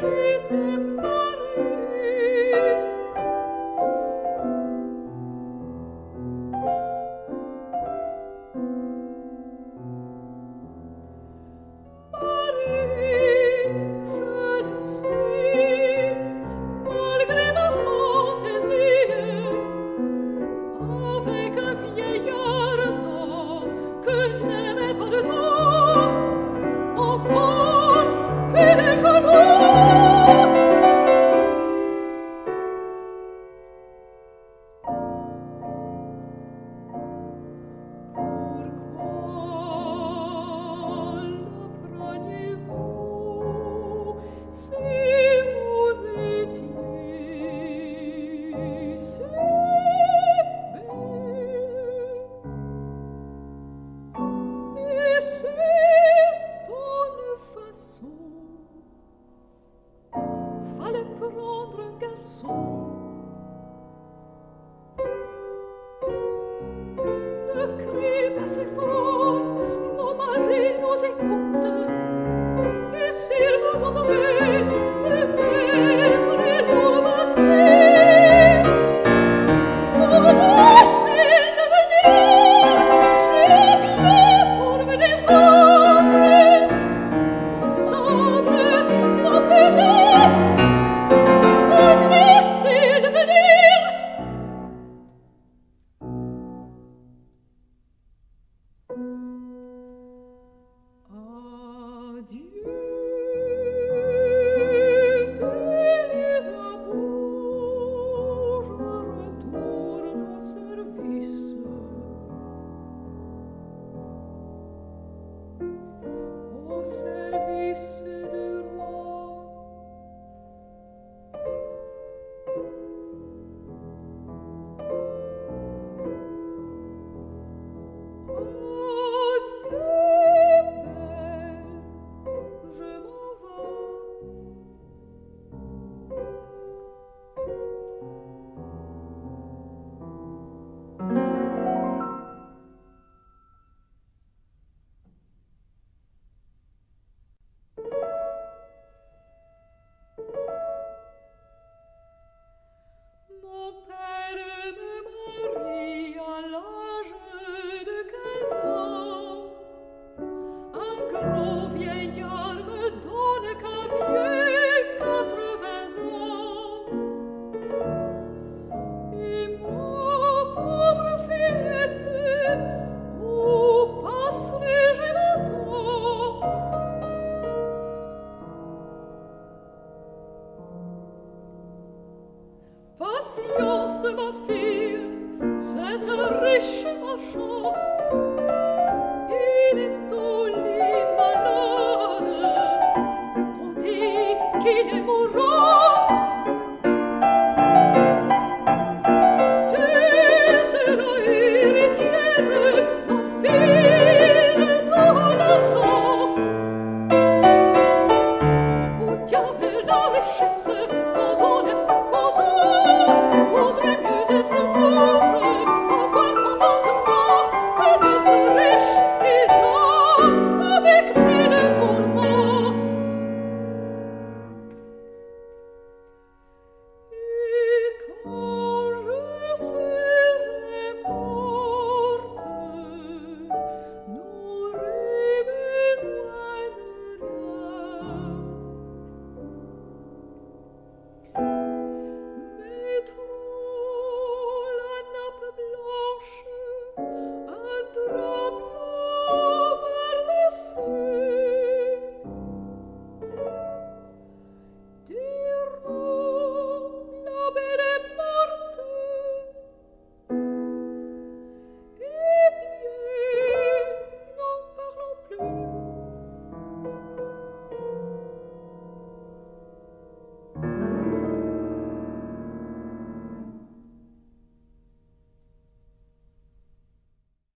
Diable, la richesse.